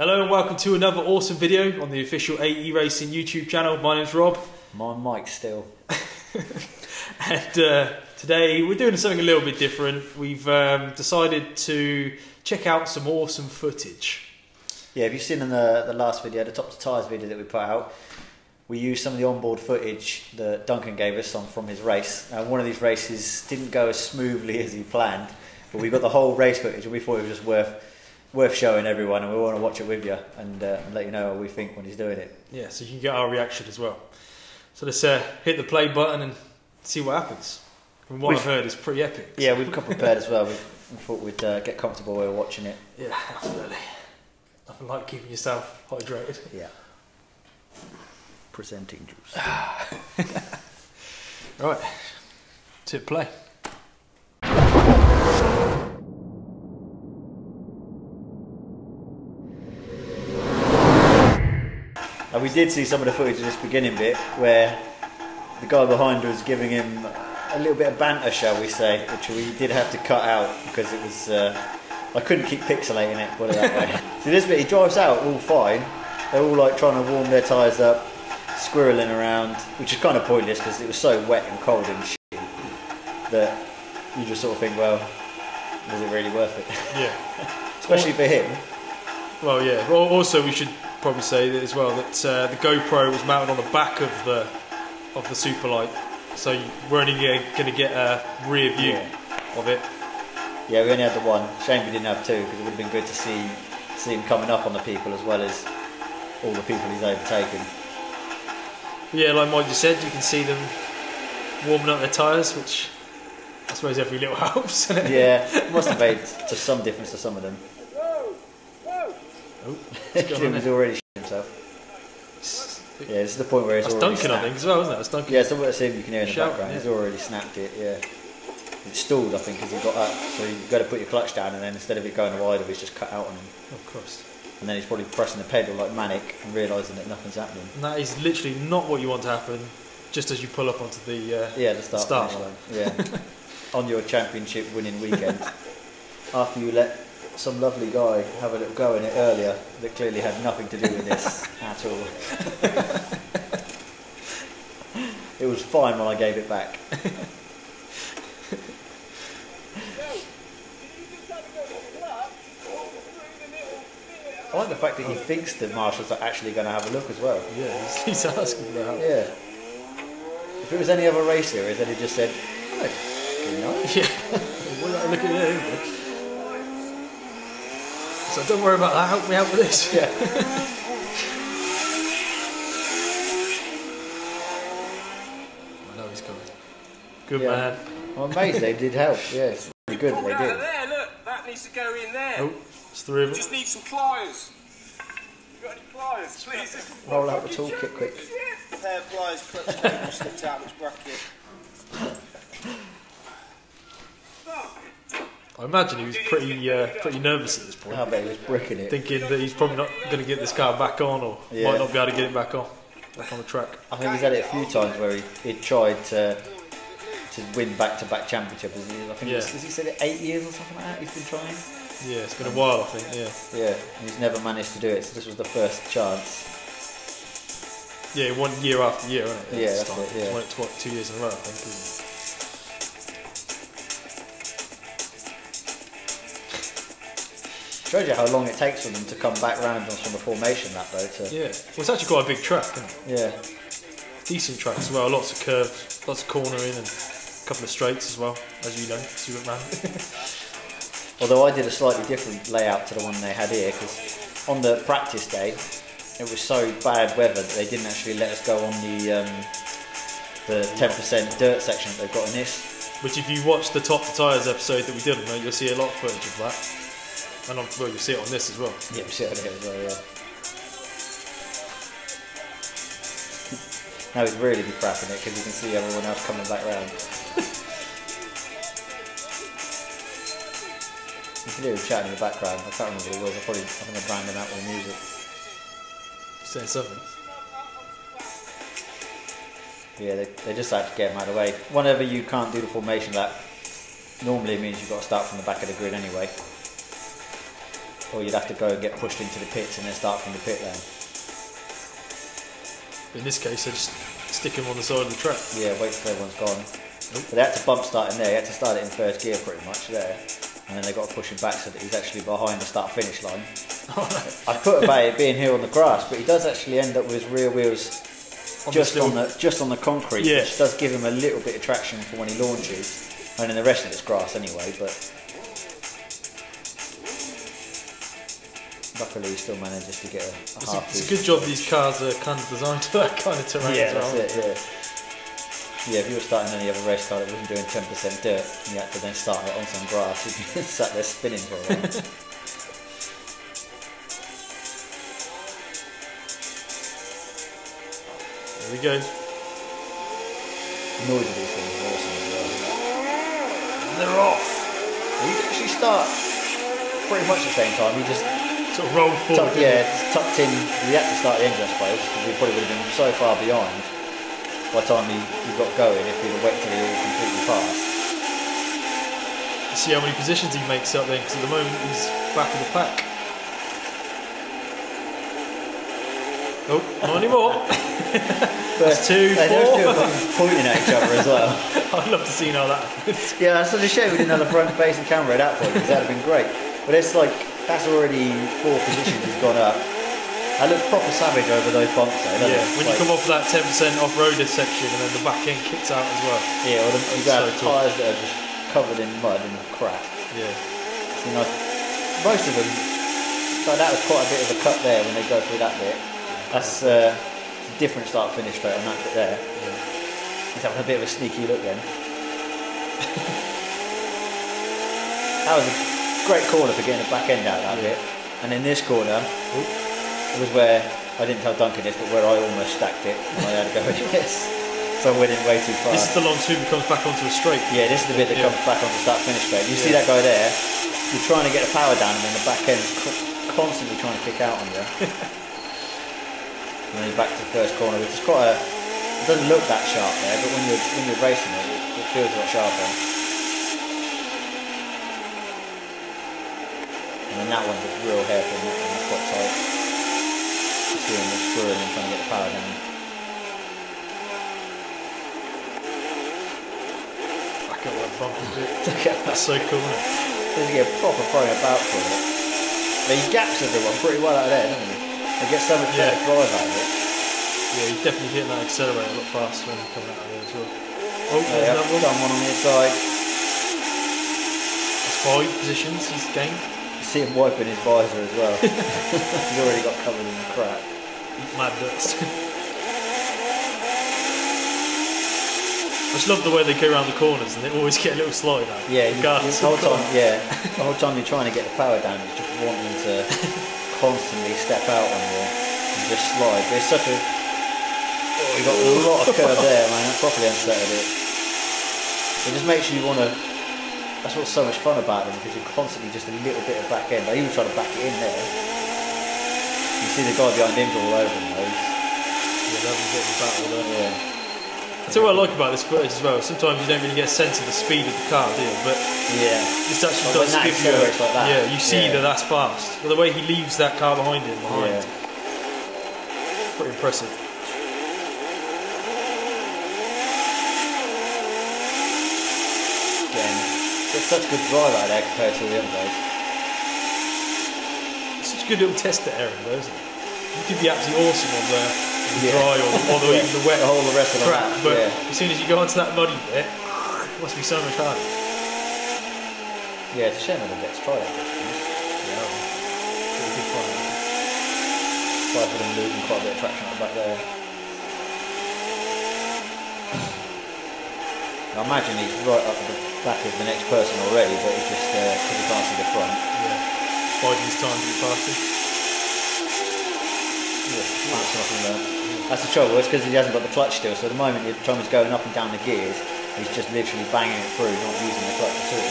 Hello and welcome to another awesome video on the official AE Racing YouTube channel. My name's Rob. My Mike's still. And today we're doing something a little bit different. We've decided to check out some awesome footage. Yeah, if you've seen in the last video, the Top to Tyres video that we put out, we used some of the onboard footage that Duncan gave us from his race. Now, one of these races didn't go as smoothly as he planned, but we got the whole race footage and we thought it was just worth showing everyone, and we want to watch it with you and let you know what we think when he's doing it. Yeah, so you can get our reaction as well. So let's hit the play button and see what happens. From what I've heard, it's pretty epic. Yeah, we've got prepared as well. We thought we'd get comfortable while we're watching it. Yeah, absolutely. Nothing like keeping yourself hydrated. Yeah. Presenting juice. Right, let's hit play. We did see some of the footage of this beginning bit where the guy behind was giving him a little bit of banter, shall we say, which we did have to cut out because it was, I couldn't keep pixelating it, put it that way. So this bit, he drives out all fine, they're all like trying to warm their tyres up, squirreling around, which is kind of pointless because it was so wet and cold and shit that you just sort of think, well, was it really worth it? Yeah. Especially for him. Well, yeah, well, also we should probably say that as well that the GoPro was mounted on the back of the Superlight, so you were only going to get a rear view of it. Yeah, we only had the one. Shame we didn't have two, because it would have been good to see him coming up on the people as well as all the people he's overtaken. Yeah, like Mike just said, you can see them warming up their tyres, which I suppose every little helps. Yeah, it must have made just some difference to some of them. Oh, Jim was already shitting himself. Yeah, this is the point where it's already Duncan, snapped. I think, as well, isn't it? It's Duncan. Yeah, it's the same you can hear in the background. Yeah. He's already snapped it, yeah. It stalled, I think, because he got up. So you've got to put your clutch down, and then instead of it going wider, it's just cut out on him. Of course. And then he's probably pressing the pedal like manic and realising that nothing's happening. And that is literally not what you want to happen just as you pull up onto the start line. Yeah. On your championship winning weekend. After you let some lovely guy have a little go in it earlier that clearly had nothing to do with this at all. It was fine when I gave it back. I like the fact that he thinks the marshals are actually going to have a look as well. Yeah, he's asking for help. Yeah. If it was any other race series, then he just said, oh, yeah. Look at him. So don't worry about that, help me out with this. Yeah. I know he's coming. Good man. I'm amazed they did help, yeah. It's really good they did. There, look, that needs to go in there. Oh, it's the river. Just need some pliers. You got any pliers, please? Roll out the toolkit quick. A pair of pliers, clutch cable slipped out of his bracket. I imagine he was pretty nervous at this point. I bet he was bricking it. Thinking that he's probably not going to get this car back on, or might not be able to get it back on the track. I think he's had it a few times where he tried to win back-to-back championships. I think has he said it 8 years or something like that he's been trying? Yeah, it's been a while, I think, yeah. Yeah, and he's never managed to do it, so this was the first chance. Yeah, he won year after year, wasn't it? Yeah, that's it, yeah. He's won it twice, 2 years in a row, I think, isn't he? Shows you how long it takes for them to come back round on from the formation lap though. Yeah, well, it's actually quite a big track, isn't it? Yeah. Decent track as well, lots of curves, lots of cornering and a couple of straights as well, as you know, as you went round. Although I did a slightly different layout to the one they had here, because on the practice day, it was so bad weather that they didn't actually let us go on the 10% dirt section that they've got in this. Which if you watch the Top to Tyres episode that we did, mate, you'll see a lot of footage of that. And I'm sure you see it on this as well. Yeah, we see it on here as well, yeah. Now he's really be crapping it because you can see everyone else coming back round. You can hear him chatting in the background. I can't remember what it was. I think I banned him out with the music. Saying something. Yeah, they just like to get him out of the way. Whenever you can't do the formation lap, normally it means you've got to start from the back of the grid anyway. or you'd have to go and get pushed into the pits and then start from the pit lane. In this case, they just stick him on the side of the track. Yeah, wait till everyone's gone. Nope. But they had to bump start in there, they had to start it in first gear pretty much there. And then they got to push him back so that he's actually behind the start finish line. Oh, no. I put about it being here on the grass, but he does actually end up with his rear wheels on just on the concrete, yeah, which does give him a little bit of traction for when he launches. And in the rest of it's grass anyway, but luckily he still manages to get a half. It's a good job these cars are kind of designed for that kind of terrain, yeah, as well. That's it, yeah. Yeah, if you were starting any other race car that wasn't doing 10% dirt and you had to then start it on some grass, you'd be sat there spinning for a while. There we go. The noise of these things is awesome as well. And they're off! You can actually start pretty much at the same time, you just sort of rolled forward. Yeah, it's tucked in. You had to start the engine, I suppose, because we probably would have been so far behind by the time he got going if he'd have waited till he all completely passed. See how many positions he makes up then, because at the moment he's back of the pack. Oh, not anymore. That's two, four. They're pointing at each other as well. I'd love to see how that happens. Yeah, that's such a shame we didn't have a front-facing camera at that point, because that would have been great. But it's like, that's already four positions he's gone up. I look proper savage over those bumps though, don't it? When you come off that 10% off-roader section and then the back end kicks out as well. Yeah, or you got the tyres that are just covered in mud and crap. Yeah. So nice. Most of them, like that was quite a bit of a cut there when they go through that bit. That's a different start-finish straight on that bit there. He's having a bit of a sneaky look then. That was a great corner for getting the back end out of that bit. And in this corner, it was where, I didn't tell Duncan this, but where I almost stacked it and I had to go with this. So I went in way too far. This is the long tube that comes back onto a straight. Yeah, this is the bit that comes back onto start finish straight. You see that guy there, you're trying to get the power down and then the back end's constantly trying to kick out on you. And then you're back to the first corner, which is quite a, it doesn't look that sharp there, but when you're racing it, it feels a lot sharper. And then that one's a real hairpin, that one's quite tight. Screwing and trying to get the power down. Back up that bump a bit. That's so cool, isn't it? Doesn't get a proper thrown about for it. But he gaps everyone pretty well out of there, doesn't he? He gets so much better drive out of it. Yeah, he's definitely hitting that accelerator a lot faster when he's coming out of there as well. Oh, there's another one. Done one on the inside. That's 5 positions he's gained. You see him wiping his visor as well. He's already got covered in the crap. Mad dust. I just love the way they go around the corners and they always get a little slide out. Yeah, the whole time you're trying to get the power down, it's just wanting to constantly step out on you and just slide. There's such a... You've got a lot of curve there, man. That properly unsettled it. It just makes you want to... That's what's so much fun about them, because you're constantly just a little bit of back end. I even try to back it in there. You see the guy behind him's all over him though. Yeah, that was a bit of a battle there. Yeah. That's what I like about this footage as well. Sometimes you don't really get a sense of the speed of the car, do you? But this actually does give you a, like that. Yeah, you see that that's fast. Well, the way he leaves that car behind him, pretty impressive. Again, it's such good drive out there compared to the other guys. Good little tester area though, isn't it? You could be absolutely awesome on the dry or even the wet, the rest of crap, but as soon as you go onto that muddy bit, it must be so much harder. Yeah, it's a shame I didn't get to try that. It's a good fun. Quite a bit of losing quite a bit of traction out back there. I imagine he's right up at the back of the next person already, but he's just couldn't pass to the front. Yeah. Biding his time to be passing. That's the trouble, it's because he hasn't got the clutch still, so at the moment the time he's going up and down the gears, he's just literally banging it through, not using the clutch at all.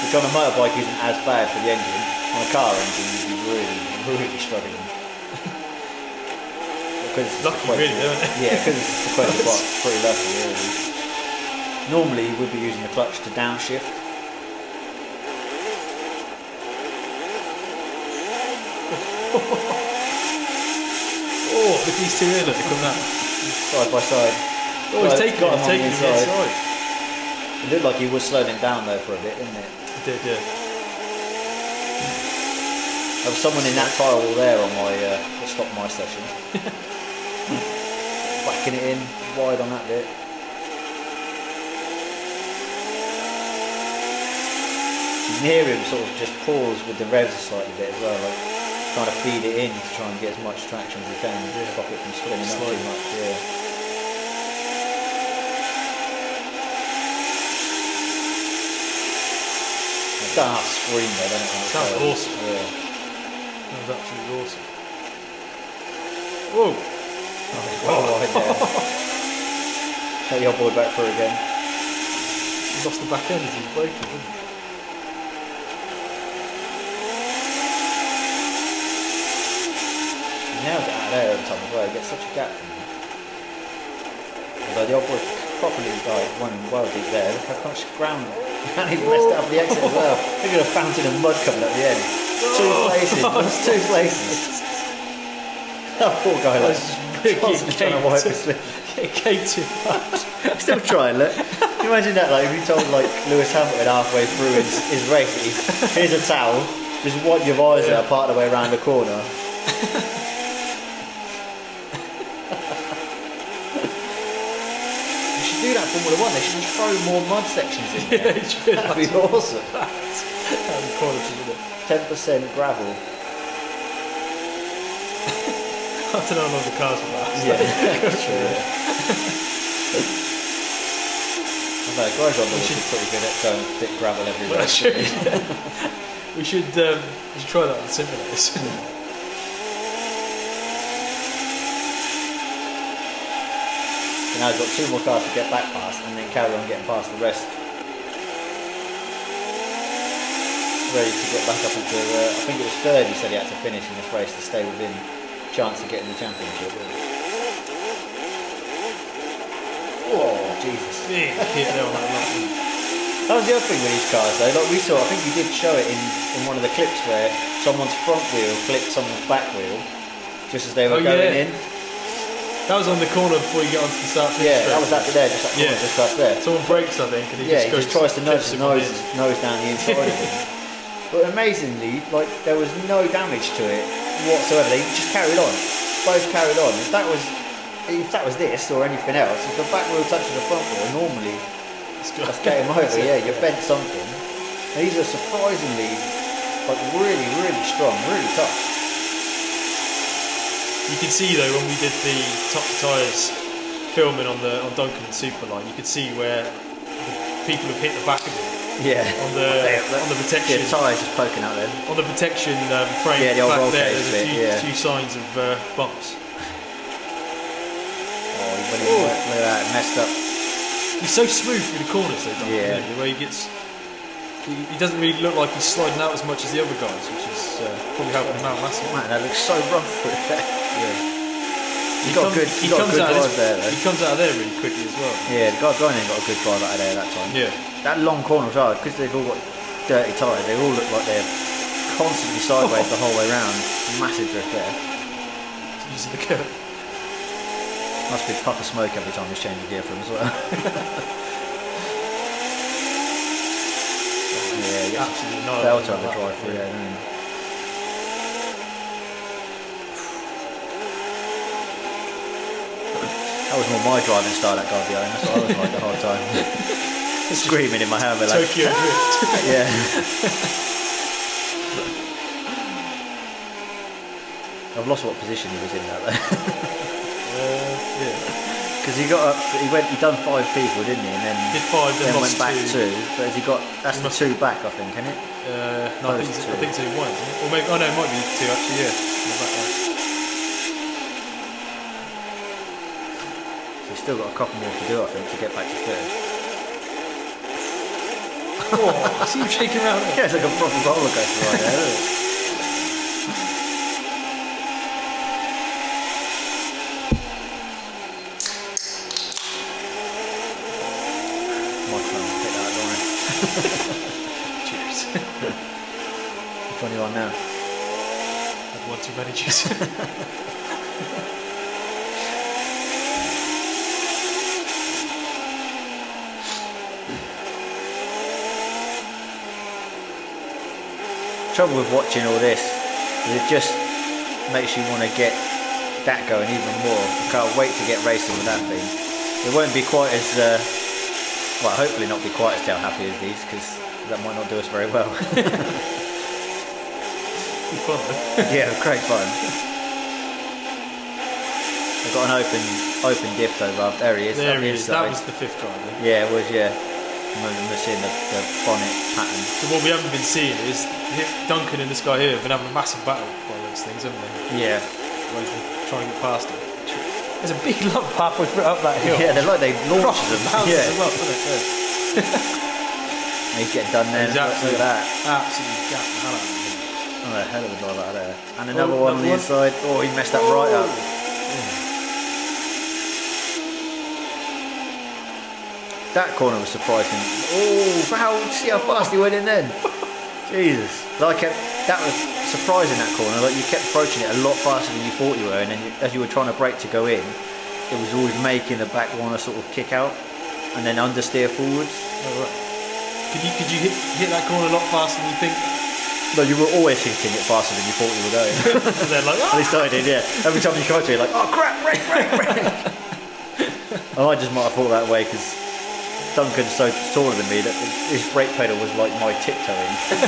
Which on a motorbike isn't as bad for the engine, on a car engine you'd be really, really struggling. Lucky really, isn't it? Yeah, because it's a sequential bike, pretty lucky really. Normally you would be using the clutch to downshift. Oh, look at these two here, look, they come down. Side by side. Oh, he's taking it, It looked like he was slowing down though for a bit, didn't it? It did, yeah. There was someone in that tire wall there on my stop my session. Backing it in, wide on that bit. You can hear him sort of just pause with the revs slightly bit as well, like trying to feed it in to try and get as much traction as he can and stop it from spinning up too much. Yeah. Dark screen there, don't it? Sounds awesome. Yeah. That was absolutely awesome. Whoa! Oh, he's well wide there. Take the old boy back through again. He lost the back end as he's braking, didn't he? He nails it out there on top as well, he gets such a gap from him. Although the old boy properly died, one well deep there, look how much ground. And he's messed up the exit as well. Look at a fountain of mud coming up the end. Two places. That poor guy like constantly trying to wipe his sleeve. Get caked in mud. Still trying, look. Can you imagine that, like, if you told like Lewis Hamilton halfway through his race, here's a towel, just wipe your eyes out part of the way around the corner. Do that Formula One, they should just throw more mud sections in there. Yeah, that'd be awesome. That'd be quality, wouldn't it? 10% gravel. I don't know how long the cars were last. Yeah, that's true. I know, Grosjean should be pretty good at going a bit gravel everywhere. We should try that on the simulators. Now he's got two more cars to get back past and then carry on getting past the rest. Ready to get back up into, I think it was third he said he had to finish in this race to stay within chance of getting the championship. Oh, Jesus. That was the other thing with these cars though, like we saw, I think you did show it in one of the clips where someone's front wheel clipped someone's back wheel just as they were going in. That was on the corner before you get onto the start. Yeah, that was that there, just that corner, just past there. Someone brakes, I think, and he just tries to nudge his nose down the inside of it. But amazingly, like, there was no damage to it whatsoever. They just carried on. Both carried on. If that was this or anything else, if the back wheel touches the front wheel, normally that's getting over. Yeah, you bent something. And these are surprisingly, like, really, really strong, really tough. You could see though when we did the top to tyres filming on Duncan Superlight, you could see where the people have hit the back of it. Yeah. On the protection. Yeah, the tyres just poking out then. On the protection frame back there, there's a few signs of bumps. Oh, he went in like that and messed up. He's so smooth through the corners though, Duncan. Yeah. Isn't he? The way he gets. He doesn't really look like he's sliding out as much as the other guys, which is probably helping him out massively. Man, that looks so rough through there. Yeah. He comes out of there really quickly as well. Yeah, the guy behind him got a good drive out of there that time. Yeah. That long corner was hard, because they've all got dirty tyres, they all look like they're constantly sideways the whole way round. Massive drift there. It's using the curb. Must be a puff of smoke every time he's changing gear for him as well. Yeah, absolutely not. They'll try to drive through, That was more my driving style, that guy behind. That's what I was like the whole time. Screaming in my helmet like Tokyo Drift. Yeah. I've lost what position he was in that though. Yeah. Because he got up, he done five people, didn't he? And then did five, then went back two. But has he got? That's the two back, I think, isn't it? No, I think it's only one. Isn't it? Or maybe, oh no, it might be two actually. Yeah. So he's still got a couple more to do, I think, to get back to third. Oh, I see him shaking around. Yeah, it's like a proper roller coaster right there, isn't it? Cheers. Which one are you on now? I've 1, 2, racing managers. Trouble with watching all this is it just makes you want to get that going even more. I can't wait to get racing with that thing. It won't be quite as well, hopefully not be quite as tail happy as these, because that might not do us very well. Yeah, great fun. I've got an open dip though, Rob. There he is. There he is. That was the fifth drive. Yeah, it was, yeah. We're seeing the bonnet pattern. So what we haven't been seeing is Duncan and this guy here have been having a massive battle by those things, haven't they? Yeah. Trying to get past it. There's a big lump halfway up that hill. Yeah, they're like they launched them. Yeah. And he's getting done there. Exactly. Look at that. Absolutely gapping hell out. Oh, a hell of a drive out there. And another one on the inside. Oh, he messed that right up. Yeah. That corner was surprising. Oh, wow, see how fast he went in then. Jesus. That was surprising, that corner. Like, you kept approaching it a lot faster than you thought you were. And then as you were trying to brake to go in, it was always making the back one a sort of kick out and then understeer forwards. Oh, right. Could you hit that corner a lot faster than you think? No, you were always hitting it faster than you thought you were going. They're like, oh! At least I did, yeah. Every time you tried to, you're like, oh crap, brake. I just might have thought that way because Duncan's so taller than me that his brake pedal was like my tiptoeing.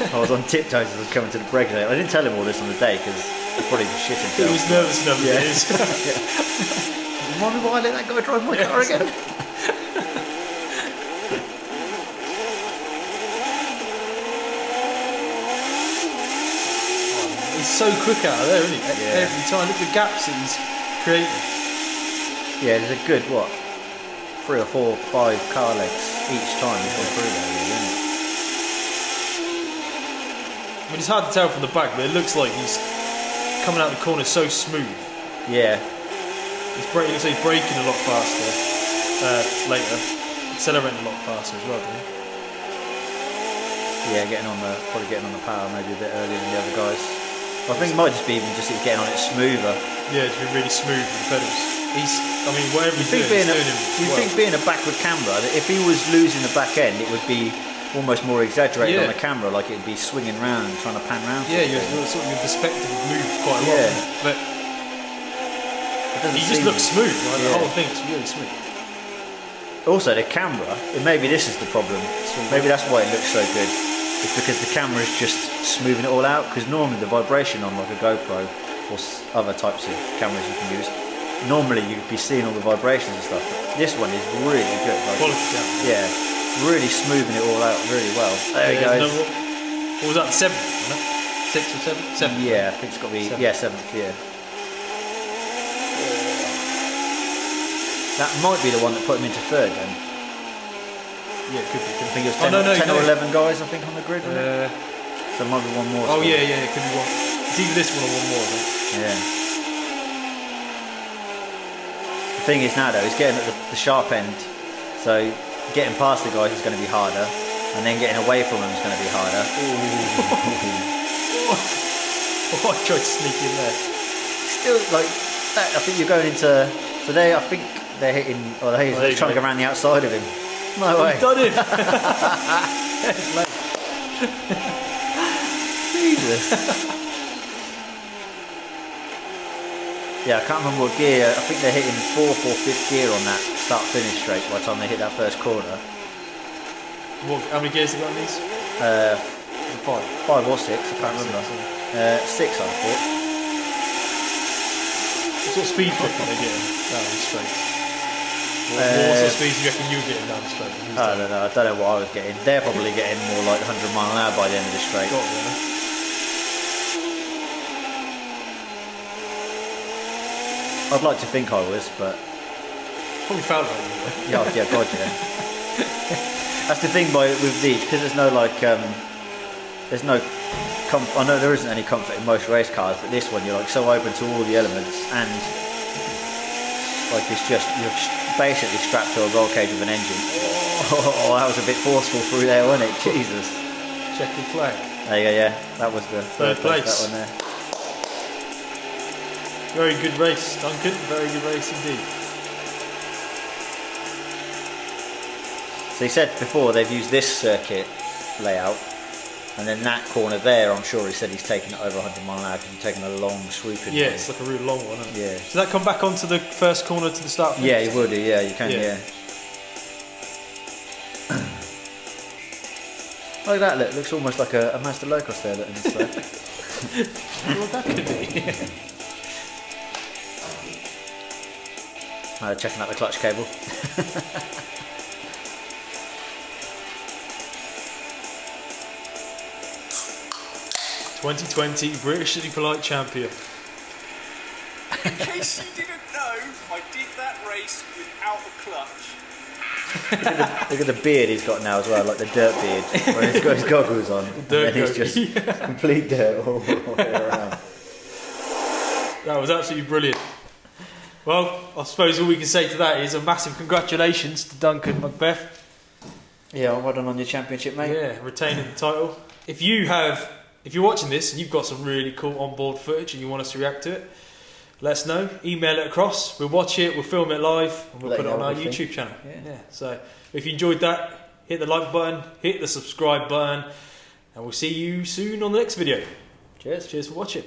I was on tiptoes as I was coming to the brake. I didn't tell him all this on the day because he probably was shitting. He was nervous enough as it is. Remind me why I let that guy drive my car again. So quick out of there, isn't he? Yeah. Every time, look at the gaps that he's creating. Yeah, there's a good, what, 3 or 4 or 5 car legs each time he's gone through there, really, isn't it? I mean, it's hard to tell from the back, but it looks like he's coming out the corner so smooth. Yeah. He's it looks like he's braking a lot faster later, accelerating a lot faster as well, doesn't he? Yeah, probably getting on the power maybe a bit earlier than the other guys. I think it might just be even just getting on it smoother. Yeah, it's been really smooth with the pedals. I mean, whatever he's doing, you think being a backward camera, that if he was losing the back end, it would be almost more exaggerated on the camera, like it'd be swinging round, trying to pan round. Yeah, your perspective moved quite a lot. Yeah. But he just looks smooth, right? The whole thing's really smooth. Also, the camera, and maybe this is the problem, maybe that's why it looks so good. It's because the camera is just smoothing it all out, because normally the vibration on like a GoPro or other types of cameras you can use, normally you'd be seeing all the vibrations and stuff, but this one is really good. Like, yeah, really smoothing it all out really well. There he goes. What was that, 7th? 6th or 7th? 7th. Yeah, I think it's got to be 7th. Yeah, 7th, yeah. That might be the one that put him into 3rd then. Yeah, it could be. I think it was 10, no, 10 or 11 guys, I think, on the grid. Yeah. So there might be one more. Oh, yeah, yeah, it could be one. It's either this one or one more, I think. Yeah. The thing is now, though, he's getting at the sharp end. So getting past the guys is going to be harder. And then getting away from them is going to be harder. Oh, I tried to sneak in there. Still, like, that, I think you're going into... So I think they're hitting... Or they're trying to go around the outside of him. No way. I've done it. Jesus. Yeah, I can't remember what gear. I think they're hitting 4th or 5th gear on that start-finish straight by the time they hit that first corner. How many gears have you got on these? 5 or 6. I can't remember. 6, I thought. What sort of speed are they getting? That was straight. What sort of speed do you reckon you were getting down the straight? I don't know, I don't know what I was getting. They're probably getting more like 100 mile an hour by the end of the straight. Got it, I'd like to think I was, but... Probably felt like you were. Yeah, yeah, God, yeah. That's the thing with these, because there's no like... there's no... I know there isn't any comfort in most race cars, but this one you're like so open to all the elements and... Like it's just, you're basically strapped to a roll cage with an engine. Oh, that was a bit forceful through there, wasn't it? Jesus. Check the flag. There you go, yeah. That was the third place. That one there. Very good race, Duncan. Very good race indeed. So he said before they've used this circuit layout, and then that corner there, I'm sure he said he's taken it over 100 mile an hour because he's taken a long swooping. Yeah, it's like a really long one, isn't it? Yeah. Does that come back onto the first corner to the start? Yeah, it would. Yeah, you can. Yeah. Look at that! Look, looks almost like a Mazda Locos there. That what that could be. Yeah. Now they're checking out the clutch cable. 2020 British City Polite Champion. In case you didn't know, I did that race without the clutch. Look at the beard he's got now as well, like the dirt beard. When he's got his goggles on, he's just yeah. Complete dirt all the way around. That was absolutely brilliant. Well, I suppose all we can say to that is a massive congratulations to Duncan Macbeth. Yeah, well done on your championship, mate. Yeah, retaining the title. If you're watching this and you've got some really cool onboard footage and you want us to react to it, let us know. Email it across. We'll watch it, we'll film it live, and we'll put it on our YouTube channel. Yeah. So if you enjoyed that, hit the like button, hit the subscribe button, and we'll see you soon on the next video. Cheers for watching.